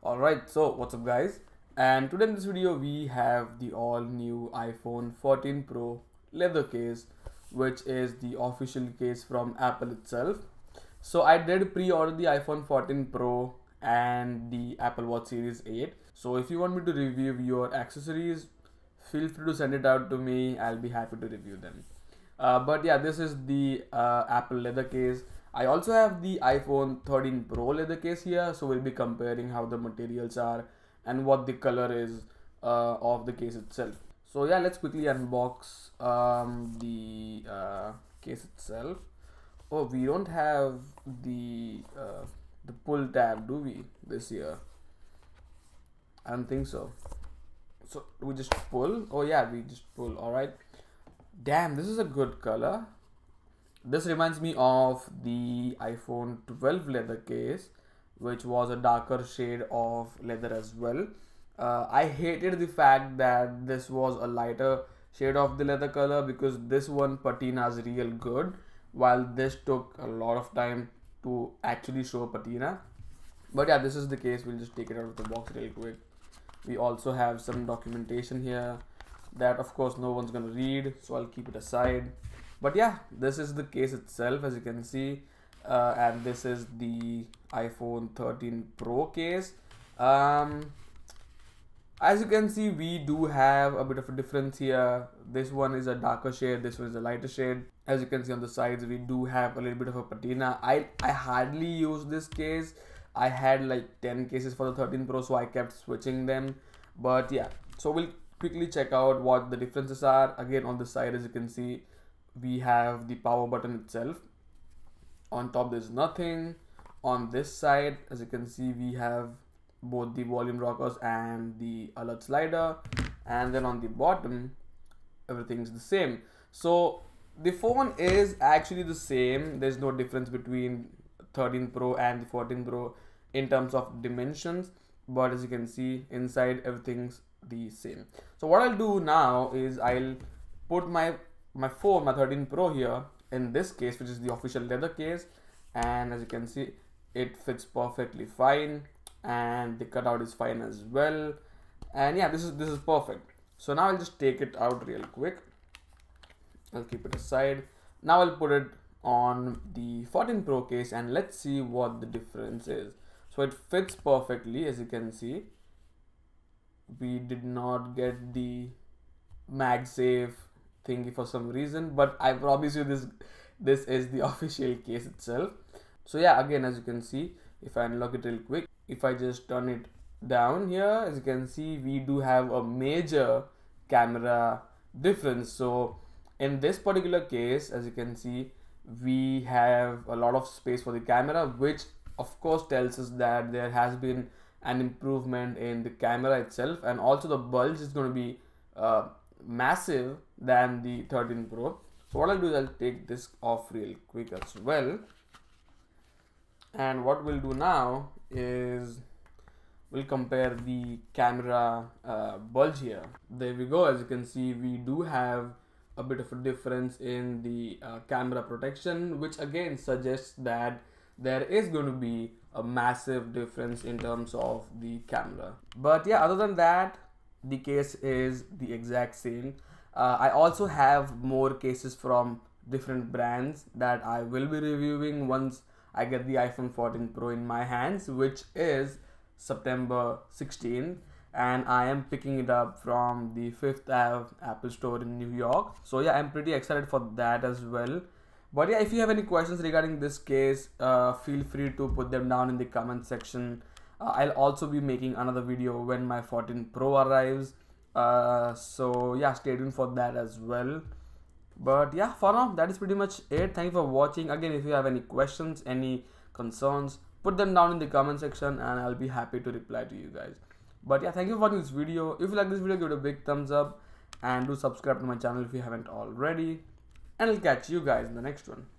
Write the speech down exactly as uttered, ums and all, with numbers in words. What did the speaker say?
Alright, so what's up guys, and today in this video we have the all new iPhone fourteen Pro leather case, which is the official case from Apple itself. So I did pre-order the iPhone fourteen Pro and the Apple Watch Series eight. So if you want me to review your accessories, feel free to send it out to me. I'll be happy to review them. Uh, but yeah, this is the uh, Apple leather case. I also have the iPhone thirteen Pro leather case here. So we'll be comparing how the materials are and what the color is uh, of the case itself. So yeah, let's quickly unbox um, the uh, case itself. Oh, we don't have the uh, the pull tab, do we, this year? I don't think so. So we just pull. Oh yeah, we just pull. All right. Damn, this is a good color. This reminds me of the iPhone twelve leather case, which was a darker shade of leather as well. Uh, I hated the fact that this was a lighter shade of the leather color, because this one patina's real good, while this took a lot of time to actually show patina. But yeah, this is the case. We'll just take it out of the box real quick. We also have some documentation here that of course no one's gonna read, so I'll keep it aside. But yeah, this is the case itself, as you can see, uh, and this is the iPhone thirteen Pro case. Um, as you can see, we do have a bit of a difference here. This one is a darker shade, this one is a lighter shade. As you can see on the sides, we do have a little bit of a patina. I, I hardly use this case. I had like ten cases for the thirteen Pro, so I kept switching them. But yeah, so we'll quickly check out what the differences are. Again, on the side, as you can see, we have the power button itself. On top there's nothing. On this side, as you can see, we have both the volume rockers and the alert slider, and then on the bottom everything's the same. So the phone is actually the same. There's no difference between thirteen Pro and the fourteen Pro in terms of dimensions, but as you can see inside, everything's the same. So what I'll do now is I'll put my my phone, my thirteen Pro here in this case, which is the official leather case, and as you can see, it fits perfectly fine, and the cutout is fine as well. And yeah, this is this is perfect. So now I'll just take it out real quick. I'll keep it aside. Now I'll put it on the fourteen Pro case, and let's see what the difference is. So it fits perfectly, as you can see. We did not get the MagSafe thingy for some reason, but I promise you this this is the official case itself. So yeah, again, as you can see, if I unlock it real quick, if I just turn it down here, as you can see, we do have a major camera difference. So in this particular case, as you can see, we have a lot of space for the camera, which of course tells us that there has been an improvement in the camera itself, and also the bulge is going to be uh, massive than the thirteen Pro. So what I'll do is I'll take this off real quick as well, and what we'll do now is we'll compare the camera uh, bulge here. There we go. As you can see, we do have a bit of a difference in the uh, camera protection, which again suggests that there is going to be a massive difference in terms of the camera. But yeah, other than that, the case is the exact same. Uh, I also have more cases from different brands that I will be reviewing once I get the iPhone fourteen Pro in my hands, which is September sixteenth, and I am picking it up from the fifth Ave Apple Store in New York. So yeah, I'm pretty excited for that as well. But yeah, if you have any questions regarding this case, uh, feel free to put them down in the comment section. Uh, I'll also be making another video when my fourteen Pro arrives. Uh, so yeah, stay tuned for that as well. But yeah, for now, that is pretty much it. Thank you for watching. Again, if you have any questions, any concerns, put them down in the comment section and I'll be happy to reply to you guys. But yeah, thank you for watching this video. If you like this video, give it a big thumbs up and do subscribe to my channel if you haven't already. And I'll catch you guys in the next one.